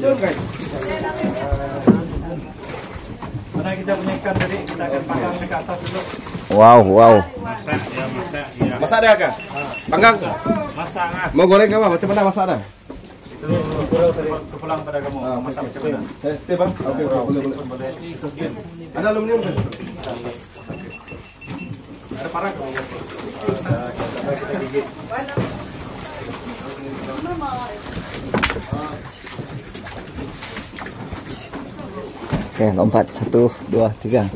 muncul guys. Karena kita punya ikan tadi, kita akan panggang ke atas dulu. Wow, wow. Masak ya, masak ya. Masak deh kak. Panggang. Masak. Mau goreng apa? Macam mana masak dah? Itu kepulang pada kamu. Masak macam mana? Saya stay bang. Oke, boleh. Ada aluminium guys. Ada parang. Kita gigit. Oke, lompat 1, 2, 3.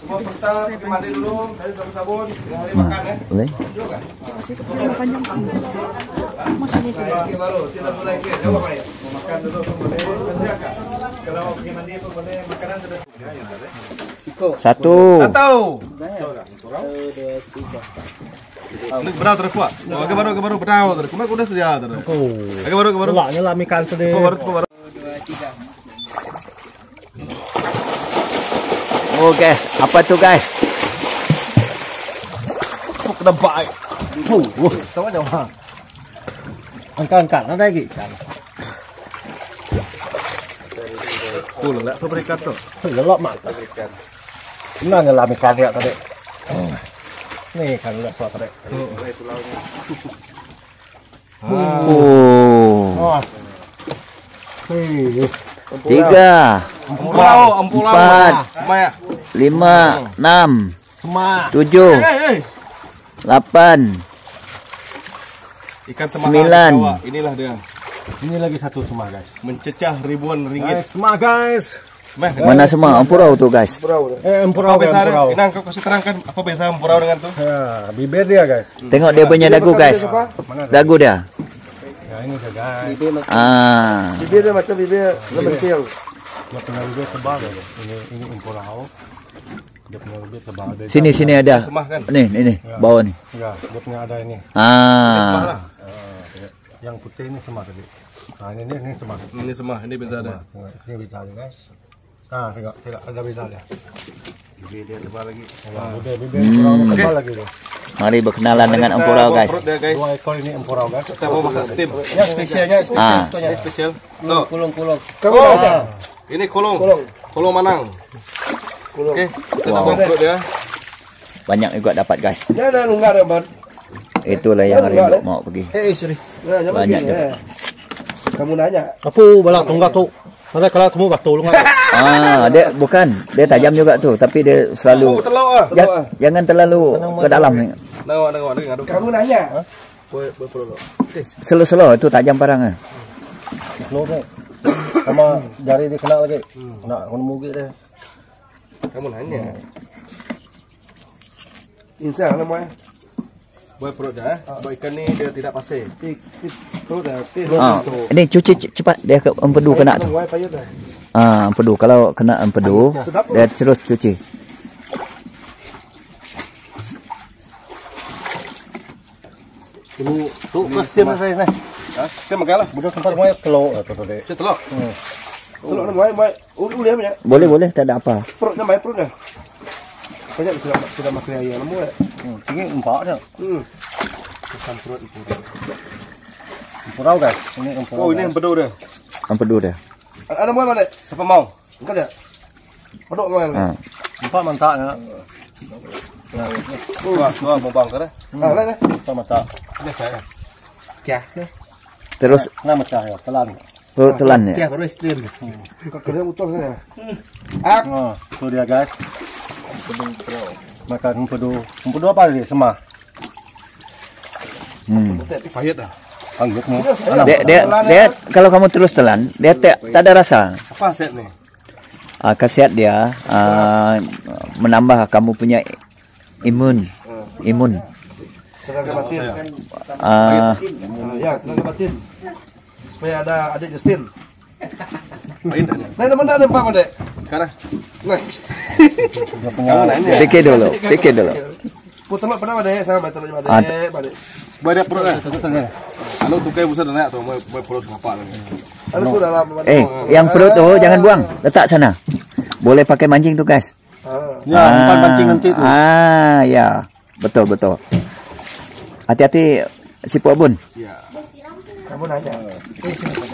Semua peserta dimandi dulu, dari sabun-sabun, dari makan ya. Boleh. Baru kita mulai ke jawab ya. Makan dulu boleh. Kalau pergi mandi itu boleh, makanan sudah. 1, 2, 3. Ini berau terkuat. Baru berau terkuat. Udah sudah terus. Agak baru. Belaknya lah mikan sudah. Baru. 2, 3. Oh guys, apa tuh guys? Kena baik. Sama jauh. Angkat, ada lagi. Pulak berikan tuh. Lelok mak berikan. Nah ngelami karya tadi. Nih kan udah suara tadi. Itu lautnya. Oh. 3, 4, 5, 6, 7, 8. Ikan semangka 9. Jawa. Inilah dia. Ini lagi satu semangka guys. Mencecah ribuan ringgit. Semangka guys. Mana semua empurau tuh guys? Empurau besar. Inang kau kasih terangkan apa biasa empurau dengan tuh? Ya, bibir dia guys. Tengok dia punya dagu guys. Dagu dia. Ya ini dia guys. Bibir dia macam bibir lembesil. Dia punya bibir tebal guys. Ini empurau. Dia punya bibir tebal. Sini ada. Nih bawah nih. Ya, dia punya ada ini. Yang putih ini semah tadi. Nah ini semah. Ini semah. Ini bisa ada. Ini bisa ada guys. Nah, tidak ada beda ya. Bibir dia tebal lagi. Bibir empurau tebal lagi loh. Mari berkenalan dengan empurau guys. 2 ekor ini empurau guys. Kita mau masak steam. Ya spesial. Loh, kulung. Ini kulung. Kulung Manang. Oke, kita bongkok dia. Banyak juga dapat guys. Jangan longgar ya, Bang. Itulah yang hari mau pergi. Sorry. Banyak dapat. Kamu nanya. Aku balak tonggak tuh. Karena kalau kamu batu lu enggak. Dia bukan, dia tajam juga tuh, tapi dia selalu jangan terlalu ke dalam nih. Kamu nanya. Slow itu tajam parangnya. Slow deh. Sama jari dia kena lagi. Kena mugik deh. Kamu nanya. Insya Allah namanya. Buat perut dah. Buat ikan ni dia tidak pasir. Perut dah. Ini cuci cepat dia empedu kena tu. Empedu kalau kena empedu dia terus cuci. Tu pasti masih ni. Kita makan lah. Budak tempat main telur atau tadi. Telur. Telur ni main. Boleh punya. Boleh tak ada apa. Perutnya main perutnya. Banyak sudah masih ayam lemu. Ini empaknya. Ikan perut empurau guys. Ini empurau. Ini empedu dia. Empedu dia. Ada mau mana? Siapa mau? Enggak ada. Peduk mau. Empak mentak nak. Wah, mau bang kare. Ada ni. Empak mentak. Ini saya. Kah. Terus nama saya telan. Perut telan ya. Kah baru stream. Kok kena utuh sana. Ah, tu dia guys. Makan empedu apa ni semah? Pahit dah. Dia kalau kamu terus telan, dia tak ada rasa. Apa khasiat ni? Khasiat dia menambah kamu punya imun. Tenaga batin. Ya, tenaga batin. Supaya ada adik Justin. Mana mana ada apa kau dek? Karena, pikir dulu. Puterlah pernah ada ya, sama puterlah ada. Banyak perut kan? Kalau tukai busa dan nak tu, mau perut apa lagi? Aku dah lama. Yang perut tu jangan buang, letak sana. Boleh pakai mancing tu guys. Ya, umpan mancing nanti tu. Ya, betul. Hati-hati Sifu Abun.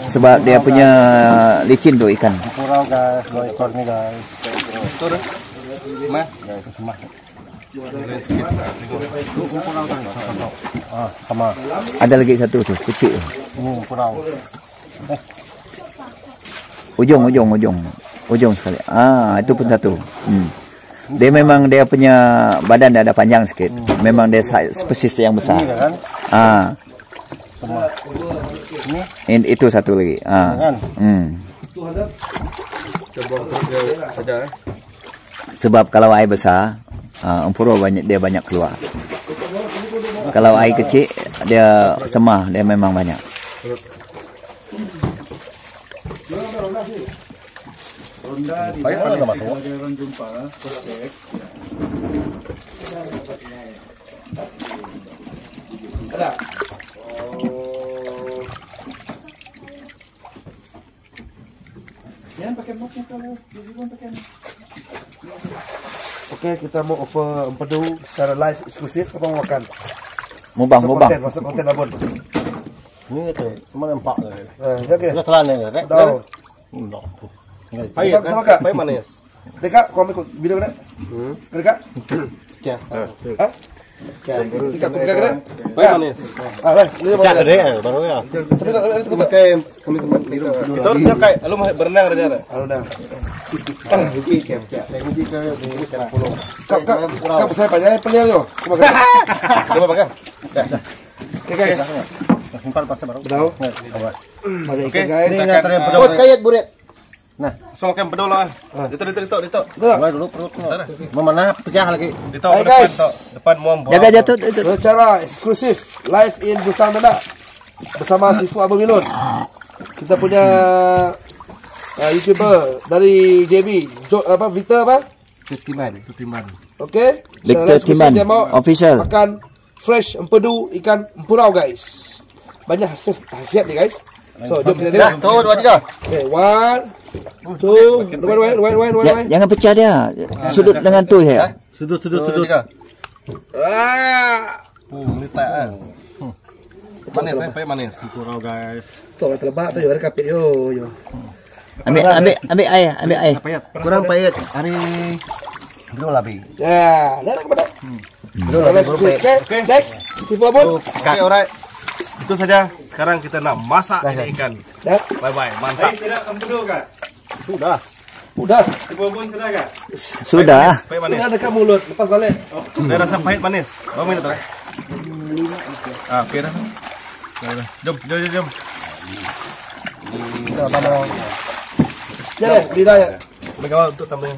Sebab dia punya licin tuh ikan. Empurau guys, 2 ekor nih guys. Turun. Semah. Sama. Ada lagi satu tuh, kecil. Empurau. Ujung sekali. Ah, itu pun satu. Dia memang dia punya badan dia ada panjang sikit. Memang dia spesies yang besar. Ah. Ini itu satu lagi. Ah. Sebab kalau air besar, empurau dia banyak keluar. Kalau air kecil, dia semah, dia memang banyak. Oke, kita mau offer empedu secara live eksklusif apa makan? Mubang. Masuk konten Abun. Ini tuh, cuma nampak aja. Oke. Sudah telan ya, Kak? Tahu. Enggak. Baik, sama Kak. Baik mana ya? Dekat, kau ambil video kena? Dekat. Ya. Hah? Dekat kau kena. Baik mana ya? Ah, baik. Dekat ada ya, baru ya. Tapi itu pakai kami teman biru. Kita dia kayak lu berenang ada dia. Aludang. Bukit ke. Bukit ke di Seram Pulau. Kak besar panjangnya penyel yo. Coba pakai. Dah. Oke guys. Simpan pas baru. Tahu. Oke guys. Ini buat kayak buret. Nah, langsung makan pedul lah. Ditok. Mulai dulu perutnya. Memanah pecah lagi. Ditok depan tok. Depan muam. Jaga jatuh. Secara eksklusif live in Busan Medak bersama Sifu Abun Bilun. Kita punya YouTuber dari JB. Victor Timan. Oke. Victor Timan official. Makan fresh empedu ikan empurau guys. Banyak khasiat nih guys. So, jom kita lihat. 1, 2, 3. Okay, 1, 2. Luar. Jangan pecah dia. Sudut dengan tu saya. Sudut. Ah. Melipat kan. Manis. Kurau guys. Tuh ada lebak tu, ada kapit yo. Ambil air. Kurang payat. Hari dulu lebih. Ya, dah kepada. Okey, next. Sifu Abun. Okey, alright. Itu saja. Sekarang kita nak masak ikan. Bye-bye. Mantap. Saya tidak empedu kah? Sudah. Ibu Abun sudah kah? Sudah. Pahit manis. Sudah dekat mulut. Lepas balik. Saya rasa pahit manis. Berapa minit tak? Okey dah. Jom. Kita tambah. Jom. Lidah. Bagaimana untuk tambahnya?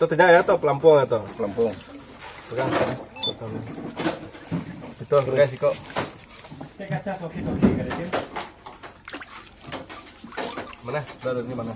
Itu tidak atau pelampung atau? Pelampung. Pegang. Itu guys kok. Mana? Dari ini mana?